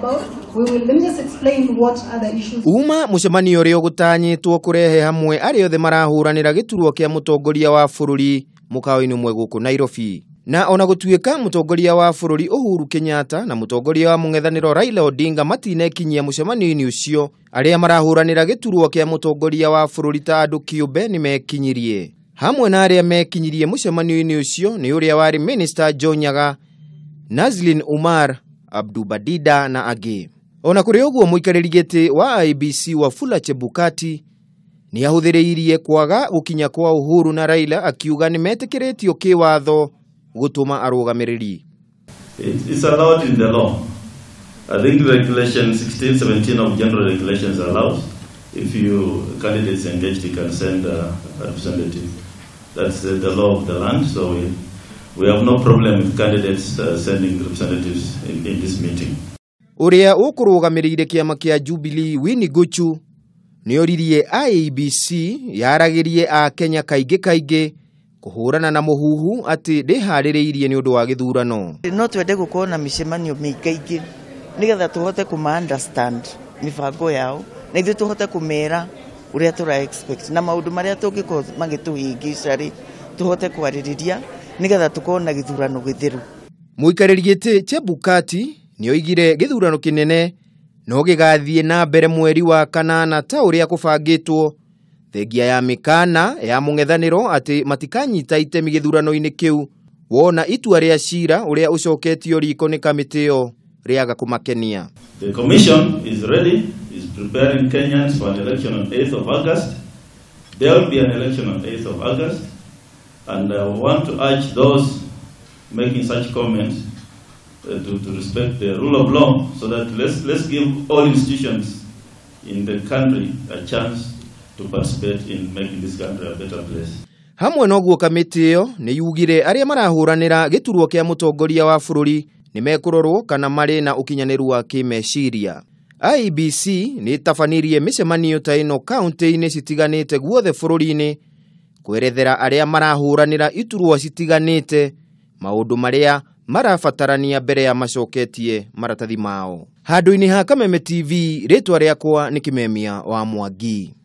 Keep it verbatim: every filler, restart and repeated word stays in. about. We will, let me just explain what other issues. Uma musemani yorio gutanyi tuwa kurehe hamwe ariyo the marahura niragituruwa kia mutogoria wa furuli mukao inu mweguku Nairobi. Na onagotuweka mutogoria wa furuli Uhuru Kenyatta na mutogoria wa mungethaniro Raila Odinga matine kinyia musemani ini usio. Ariya marahura niragituruwa kia mutogoria wa furuli taadu kiube ni mekinyirie. Hamwe na ariya mekinyirie musemani ini usio ni uria wari Minister John Nyaga, Nazlin Umar, Abdubadida na Age. Ona kuriogu wa muikarigete wa I E B C Wafula Chebukati ni yahudhireirie kwaga ukinya kwa Uhuru na Raila akiuga nimetekeretio kiwatho Gutuma Arwoga meriri. It is allowed in the law. I think regulation sixteen seventeen of general regulations allows if you candidates engaged you can send a representative. That's uh, the law of the land, so we, we have no problem with candidates uh, sending representatives in, in this meeting. Urea ukuruga merire kiama kia Jubilee Wini Guchu nioririe I E B C yaragirie a Kenya kaige kaige kuhurana na muhuhu ati dehariririe ni undu wa githurano no twende gukona micemanio miingaingi nigetha tuhote kuma understand mifango yao na ithu tuhote kumera uria tura expect na maundu maria tungiko mangituhingisha ri tuhote kwaririria nigetha tukona githurano githiru. Muikaririete Chebukati nioigire githurano kinene no gigathie na mbere mweri wa kanana ta uria kubangitwo thegia ya mikana ya mungethaniro ati matikanyita itemi githurano-ini kiu wona itua ria cira uria ucoketio riko ni kamitio riaga kumakenia. The commission is ready, is preparing Kenyans for an election on eighth of August. There will be an election on eighth of August, and I want to urge those making such comments Uh, to, to respect the rule of law, so that let's, let's give all institutions in the country a chance to participate in making this country a better place. Hamwe noguo kamitiyo ni yugire aria marahuranira gituruo kia mutongoria wa fururi ni mekurorwo kana mari na ukinyaniru wa kimeciria. I E B C ni tafanirie micemanio ta ino kaunti-ini citiganite guothe fururi-ini kuerethera aria marahuranira ituruo citiganite maundu maria marabatarania mbere ya macoketie maratathi mao. Handu-ini ha Kameme T V, ritwa riakwa ni Kimemia wa Mwangi.